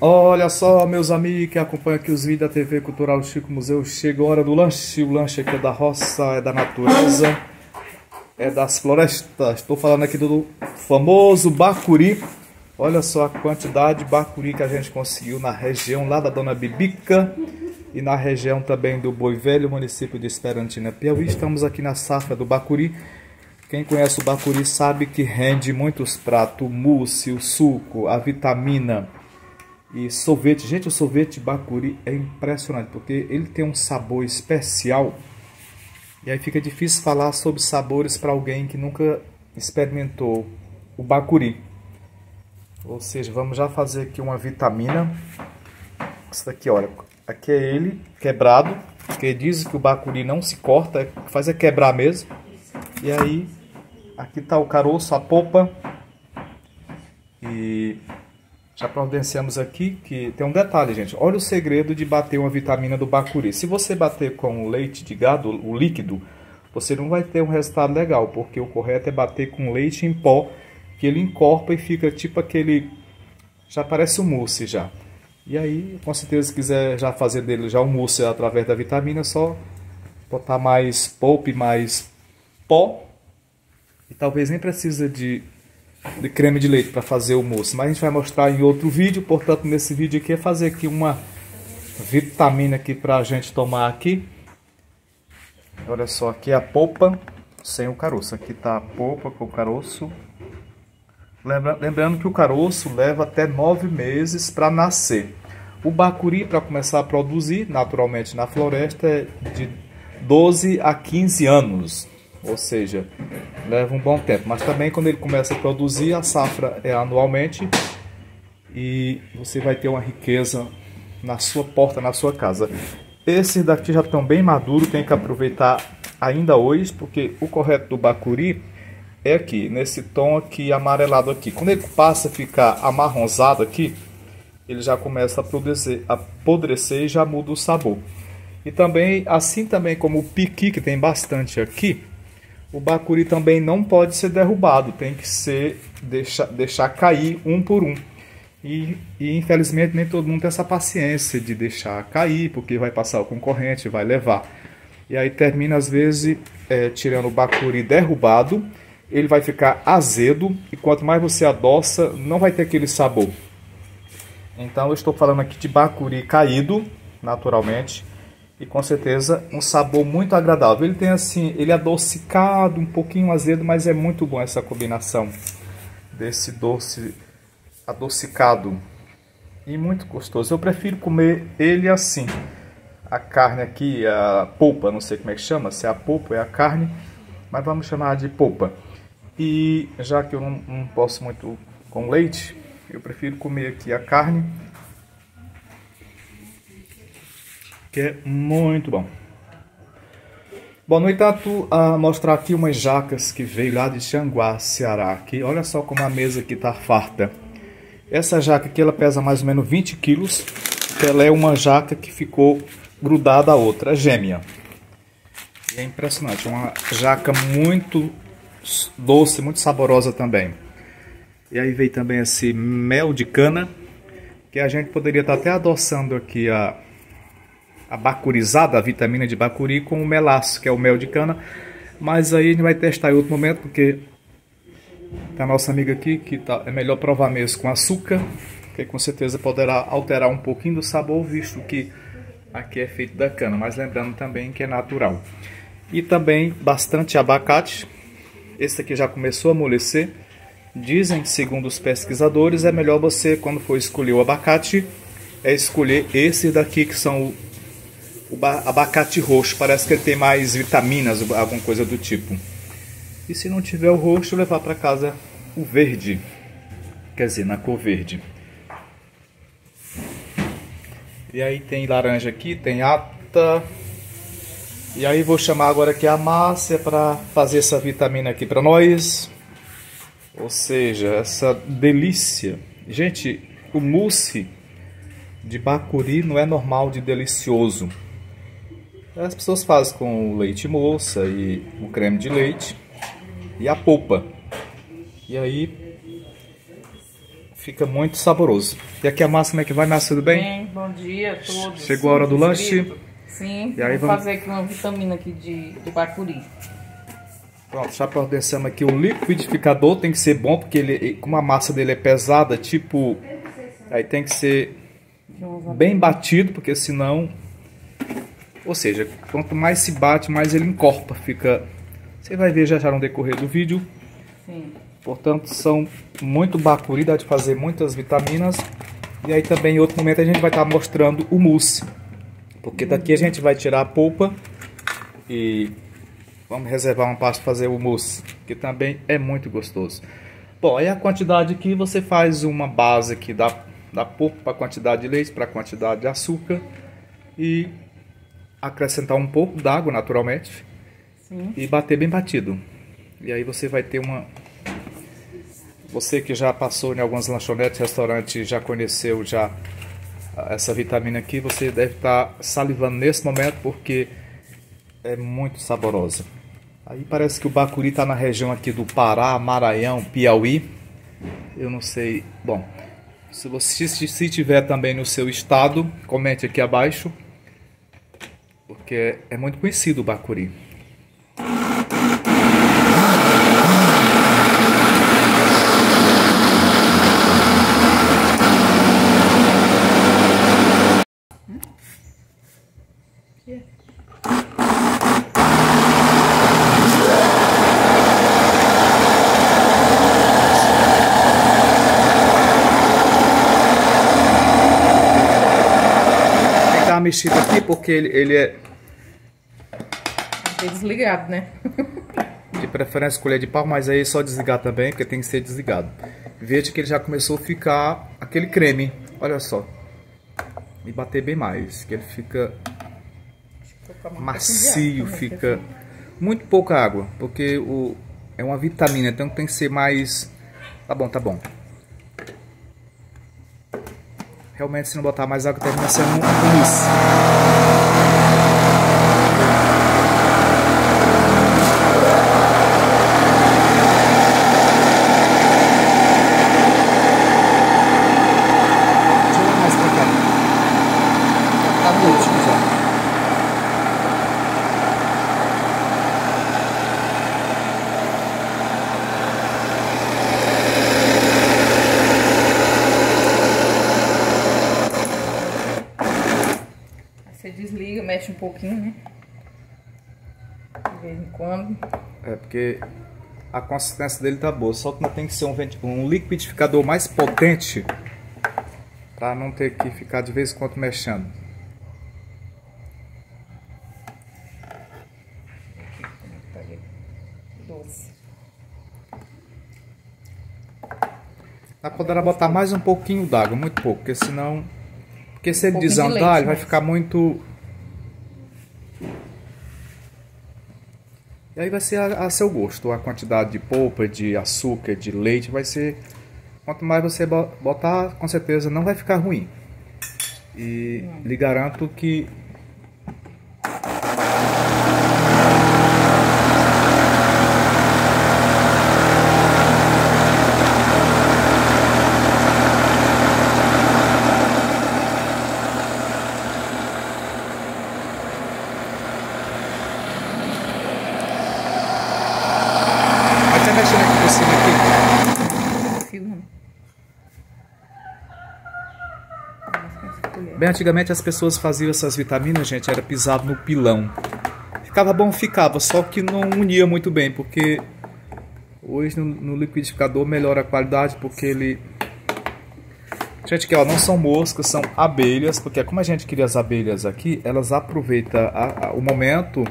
Olha só, meus amigos que acompanham aqui os vídeos da TV Cultural do Chico Museu. Chega a hora do lanche. O lanche aqui é da roça, é da natureza, é das florestas. Estou falando aqui do famoso bacuri. Olha só a quantidade de bacuri que a gente conseguiu na região lá da Dona Bibica e na região também do Boi Velho, município de Esperantina, Piauí. Estamos aqui na safra do bacuri. Quem conhece o bacuri sabe que rende muitos pratos, o mousse, o suco, a vitamina e sorvete. Gente, o sorvete de bacuri é impressionante, porque ele tem um sabor especial. E aí fica difícil falar sobre sabores para alguém que nunca experimentou o bacuri. Ou seja, vamos já fazer aqui uma vitamina. Isso daqui, olha, aqui é ele quebrado, porque dizem que o bacuri não se corta, faz é quebrar mesmo. E aí, aqui está o caroço, a polpa, e já providenciamos aqui, que tem um detalhe, gente. Olha o segredo de bater uma vitamina do bacuri. Se você bater com leite de gado, o líquido, você não vai ter um resultado legal, porque o correto é bater com leite em pó, que ele encorpa e fica tipo aquele... já parece um mousse já. E aí, com certeza, se quiser já fazer dele já um mousse através da vitamina, é só botar mais polpa e mais... pó, e talvez nem precisa de creme de leite para fazer o mousse, mas a gente vai mostrar em outro vídeo. Portanto, nesse vídeo aqui é fazer aqui uma vitamina aqui para a gente tomar aqui. Olha só, aqui a polpa sem o caroço, aqui tá a polpa com o caroço. Lembrando que o caroço leva até 9 meses para nascer. O bacuri, para começar a produzir naturalmente na floresta, é de 12 a 15 anos. Ou seja, leva um bom tempo. Mas também quando ele começa a produzir, a safra é anualmente. E você vai ter uma riqueza na sua porta, na sua casa. Esses daqui já estão bem maduros, tem que aproveitar ainda hoje. Porque o correto do bacuri é aqui, nesse tom aqui amarelado aqui. Quando ele passa a ficar amarronzado aqui, ele já começa a apodrecer e já muda o sabor. E também, assim também como o piqui, que tem bastante aqui, o bacuri também não pode ser derrubado, tem que ser deixar cair um por um. E infelizmente nem todo mundo tem essa paciência de deixar cair, porque vai passar o concorrente, vai levar. E aí termina às vezes tirando o bacuri derrubado, ele vai ficar azedo e quanto mais você adoça, não vai ter aquele sabor. Então eu estou falando aqui de bacuri caído, naturalmente. E com certeza um sabor muito agradável. Ele tem assim, ele é adocicado, um pouquinho azedo, mas é muito bom essa combinação desse doce adocicado. E muito gostoso. Eu prefiro comer ele assim. A carne aqui, a polpa, não sei como é que chama, se é a polpa, é a carne, mas vamos chamar de polpa. E já que eu não posso muito com leite, eu prefiro comer aqui a carne, que é muito bom. Bom, no entanto, a mostrar aqui umas jacas que veio lá de Xanguá, Ceará. Aqui, olha só como a mesa aqui tá farta. Essa jaca aqui, ela pesa mais ou menos 20 quilos. Ela é uma jaca que ficou grudada à outra, gêmea. E é impressionante, uma jaca muito doce, muito saborosa também. E aí veio também esse mel de cana, que a gente poderia estar até adoçando aqui a bacurizada, a vitamina de bacuri, com o melaço, que é o mel de cana. Mas aí a gente vai testar em outro momento, porque a nossa amiga aqui, que tá, é melhor provar mesmo com açúcar, que com certeza poderá alterar um pouquinho do sabor, visto que aqui é feito da cana, mas lembrando também que é natural. E também bastante abacate. Esse aqui já começou a amolecer. Dizem que, segundo os pesquisadores, é melhor você, quando for escolher o abacate, é escolher esse daqui, que são o abacate roxo, parece que ele tem mais vitaminas, alguma coisa do tipo. E se não tiver o roxo, levar para casa o verde, quer dizer, na cor verde. E aí tem laranja aqui, tem ata. E aí vou chamar agora aqui a Márcia para fazer essa vitamina aqui para nós. Ou seja, essa delícia. Gente, o mousse de bacuri não é normal de delicioso. As pessoas fazem com leite moça e o creme de leite e a polpa. E aí Fica muito saboroso. E aqui a Márcia, como é que vai, Márcia? Tudo bem? Bem, bom dia a todos. Chegou a hora do lanche? Sim, e aí vamos fazer aqui uma vitamina aqui de bacuri. Pronto, já providenciamos aqui o liquidificador. Tem que ser bom, porque ele, como a massa dele é pesada, tipo... Aí tem que ser bem batido, porque senão... Ou seja, quanto mais se bate, mais ele encorpa, fica... Você vai ver já no decorrer do vídeo. Sim. Portanto, são muito bacuri, dá de fazer muitas vitaminas. E aí também, em outro momento, a gente vai estar mostrando o mousse. Porque daqui a gente vai tirar a polpa e vamos reservar uma parte para fazer o mousse, que também é muito gostoso. Bom, aí a quantidade aqui, você faz uma base aqui da polpa para a quantidade de leite, para a quantidade de açúcar. E acrescentar um pouco d'água, naturalmente. Sim. E bater bem batido. E aí você vai ter uma... Você que já passou em algumas lanchonetes, restaurantes, já conheceu já essa vitamina aqui, você deve estar salivando nesse momento porque é muito saborosa. Aí parece que o bacuri está na região aqui do Pará, Maranhão, Piauí. Eu não sei... Bom, se você se tiver também no seu estado, comente aqui abaixo, porque é muito conhecido o bacuri. Mexido aqui porque ele é desligado, né? De preferência colher de pau, mas aí é só desligar também, porque tem que ser desligado. Veja que ele já começou a ficar aquele creme, olha só. E bater bem mais, que ele fica macio, fica muito pouca água, porque é uma vitamina, então tem que ser mais... Tá bom, tá bom. Realmente, se não botar mais água, termina sendo um mousse. Deixa eu olhar mais pra cá. Tá no último já. Um pouquinho, né? De vez em quando. É porque a consistência dele tá boa, só que não tem que ser um liquidificador mais potente para não ter que ficar de vez em quando mexendo. Doce. Dá pra poder botar mais um pouquinho d'água, muito pouco, porque senão, porque se ele desandar, ele vai ficar muito... E aí vai ser a seu gosto, a quantidade de polpa, de açúcar, de leite, vai ser... Quanto mais você botar, com certeza não vai ficar ruim. E lhe garanto que... Bem, antigamente as pessoas faziam essas vitaminas, gente, era pisado no pilão. Ficava bom, ficava, só que não unia muito bem, porque hoje no liquidificador melhora a qualidade, porque ele... Gente, aqui ó, não são moscas, são abelhas, porque como a gente cria as abelhas aqui, elas aproveitam o momento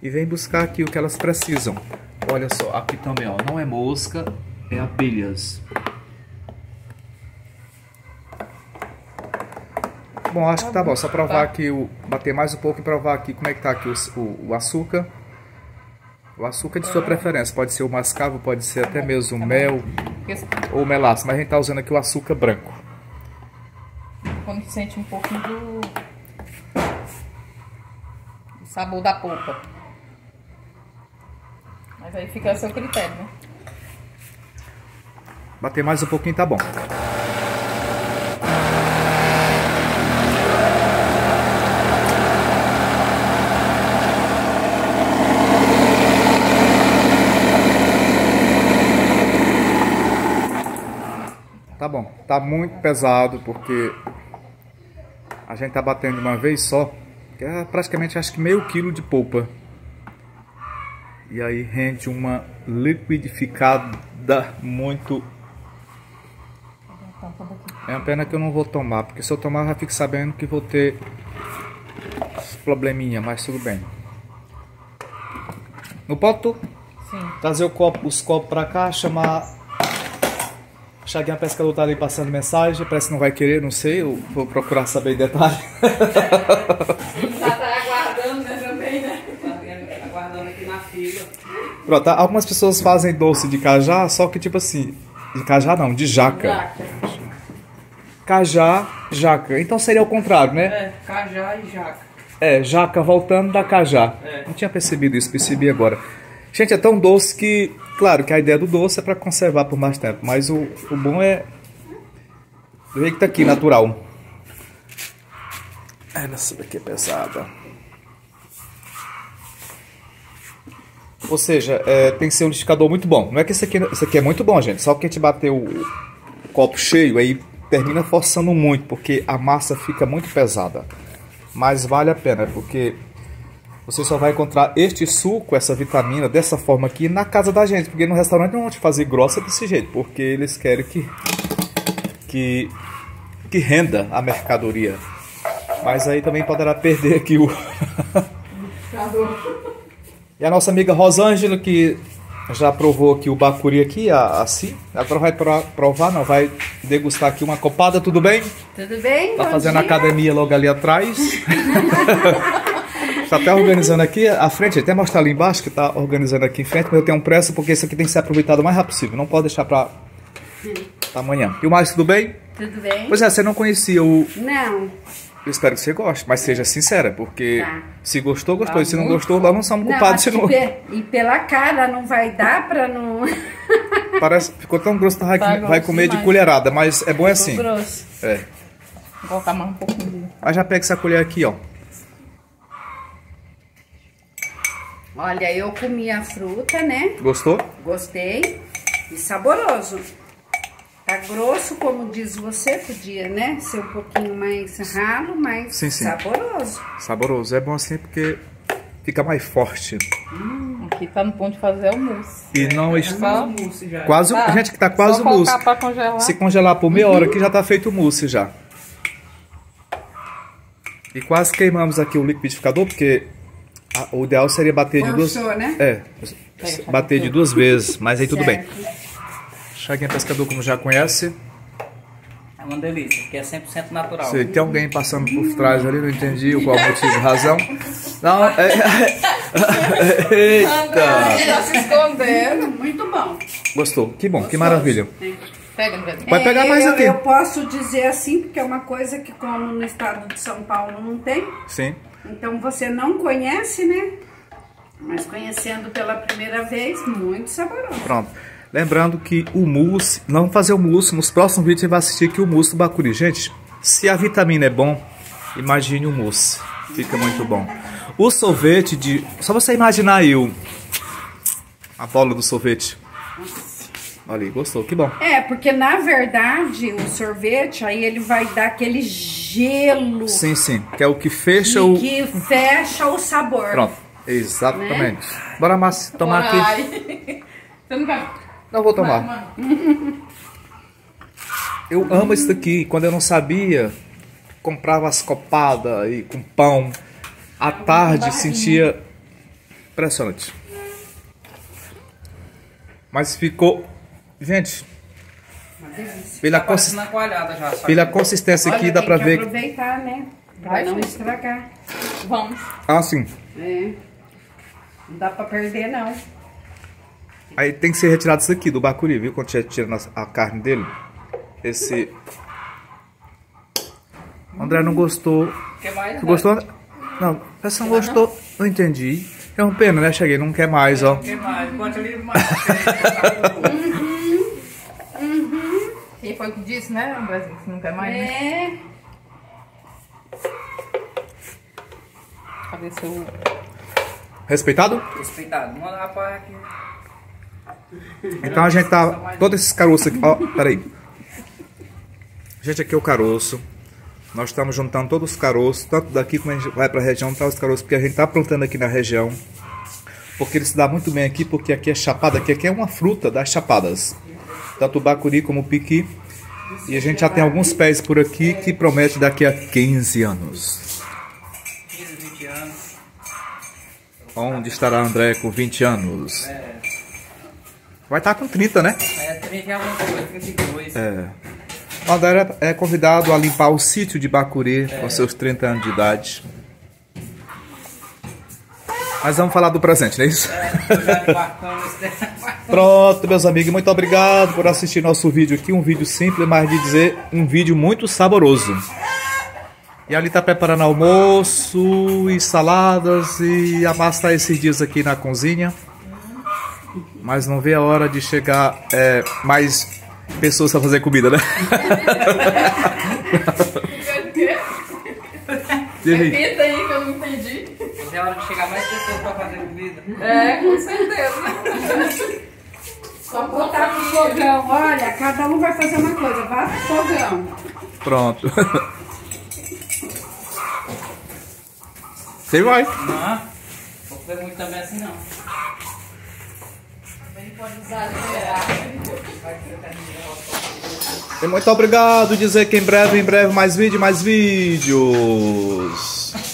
e vêm buscar aqui o que elas precisam. Olha só, aqui também ó, não é mosca, é abelhas. Bom, acho que tá bom, só provar aqui, bater mais um pouco e provar aqui como é que tá aqui o açúcar. O açúcar de sua preferência, pode ser o mascavo, pode ser até mesmo o mel ou melaço, mas a gente tá usando aqui o açúcar branco. Quando sente um pouquinho do sabor da polpa. Mas aí fica a seu critério, né? Bater mais um pouquinho, tá bom. Tá bom, tá muito pesado, porque a gente tá batendo de uma vez só, que é praticamente acho que meio quilo de polpa. E aí rende uma liquidificada muito... É uma pena que eu não vou tomar, porque se eu tomar eu já fico sabendo que vou ter probleminha, mas tudo bem. No ponto? Sim. Trazer o copo, os copos pra cá, chamar... Chaguinha Pescador tá ali passando mensagem, parece que não vai querer, não sei, eu vou procurar saber em detalhe. Já tá aguardando, né, também, né? Aguardando aqui na fila. Pronto, algumas pessoas fazem doce de cajá, só que tipo assim, de cajá não, de jaca. Jaca. Cajá, jaca. Então seria o contrário, né? É, cajá e jaca. É, jaca voltando da cajá. É. Não tinha percebido isso, percebi agora. Gente, é tão doce que... Claro que a ideia do doce é para conservar por mais tempo, mas o bom é do jeito que tá aqui, natural. Ai, nossa, daqui é pesada. Ou seja, tem que ser um liquidificador muito bom. Não é que isso aqui é muito bom, gente. Só que a gente bateu o copo cheio, aí termina forçando muito, porque a massa fica muito pesada. Mas vale a pena, porque... Você só vai encontrar este suco, essa vitamina, dessa forma aqui, na casa da gente. Porque no restaurante não vão te fazer grossa desse jeito. Porque eles querem que renda a mercadoria. Mas aí também poderá perder aqui o... E a nossa amiga Rosângela, que já provou aqui o bacuri aqui, assim. Agora vai provar, não, vai degustar aqui uma copada, tudo bem? Tudo bem, tá fazendo academia logo ali atrás. Tá até organizando aqui à frente, até mostrar ali embaixo que tá organizando aqui em frente, mas eu tenho pressa porque isso aqui tem que ser aproveitado o mais rápido possível, não pode deixar pra amanhã. E o Márcio, tudo bem? Tudo bem. Pois é, você não conhecia o... Não. Eu espero que você goste, mas seja sincera, porque tá. Se gostou, gostou, e se não gostou, nós não somos culpados de novo. E pela cara, não vai dar pra não... Parece, ficou tão grosso que vai comer demais. De colherada, mas é bom assim. Ficou grosso. É. Vou colocar mais um pouquinho de... Aí já pega essa colher aqui, ó. Olha, eu comi a fruta, né? Gostou? Gostei. E saboroso. Tá grosso, como diz você, podia, né? Ser um pouquinho mais ralo, mas sim, sim. Saboroso. Saboroso. É bom assim porque fica mais forte. Aqui tá no ponto de fazer o mousse. E não está... Quase... Tá. Gente, que tá quase o mousse. Pra congelar. Se congelar por meia hora aqui já tá feito o mousse já. E quase queimamos aqui o liquidificador, porque... O ideal seria bater de duas... né? É, bater de duas vezes, mas aí tudo certo. Bem. Chaguinha Pescador, como já conhece. É uma delícia, porque é 100% natural. Se tem alguém passando por trás ali, não entendi qual o motivo, razão. Não, eita! Ele tá se escondendo, muito bom. Gostou, que bom, gostoso. Que maravilha. É. Vai pegar mais aqui. Eu posso dizer assim, porque é uma coisa que como no estado de São Paulo não tem. Sim. Então você não conhece, né? Mas conhecendo pela primeira vez, muito saboroso. Pronto. Lembrando que o mousse, não vamos fazer o mousse, nos próximos vídeos você vai assistir aqui o mousse do bacuri. Gente, se a vitamina é bom, imagine o mousse. Fica muito bom. O sorvete de... Só você imaginar aí a bola do sorvete. Olha aí, gostou, que bom. É, porque na verdade o sorvete, aí ele vai dar aquele gelo. Sim, sim, que é o que fecha o... Que fecha o sabor. Pronto, exatamente. Né? Bora, Márcio, tomar aqui. Você não vai? Não, vou tomar. Eu amo isso daqui. Quando eu não sabia, comprava as copadas e com pão. À tarde sentia... Impressionante. Mas ficou... Gente, pela consistência aqui dá pra ver. Tem que aproveitar, né? Pra não estragar. Vamos. Ah, sim. É. Não dá pra perder, não. Aí tem que ser retirado isso aqui do bacuri, viu? Quando você tira a carne dele. Esse... André não gostou. Quer mais? Tu gostou? Não, você não gostou. Não entendi. É uma pena, né? Cheguei, não quer mais, ó. Não quer mais. Bota ali mais. foi que disse, né, Andrezinho, que não quer mais, é. Né? Cadê seu... Respeitado? Respeitado. Manda lá para aqui. Então a gente tá... Todos esses caroços aqui... Ó, peraí. Gente, aqui é o caroço. Nós estamos juntando todos os caroços, tanto daqui como a gente vai para a região, tá os caroços, porque a gente tá plantando aqui na região. Porque ele se dá muito bem aqui, porque aqui é chapada, aqui é uma fruta das chapadas. Tanto o bacuri como o piqui. E a gente já tem alguns pés por aqui que promete daqui a 15 anos. 15, 20 anos. Onde estará André com 20 anos? Vai estar com 30, né? É, 30 é alguma coisa, 32. É. O André é convidado a limpar o sítio de Bacuri aos seus 30 anos de idade. Mas vamos falar do presente, não é isso? Pronto, meus amigos, muito obrigado por assistir nosso vídeo aqui. Um vídeo simples, mas de dizer, um vídeo muito saboroso. E ali tá preparando almoço e saladas e a massa tá esses dias aqui na cozinha. Mas não vê a hora de chegar mais pessoas a fazer comida, né? Repita aí que eu não entendi. É hora de chegar mais pessoas pra fazer comida. É, com certeza. Só botar no fogão. Olha, cada um vai fazer uma coisa. Vá pro fogão. Pronto. Você vai. Não, vou comer muito também assim não. Também pode usar. Muito obrigado. Dizer que em breve mais vídeos.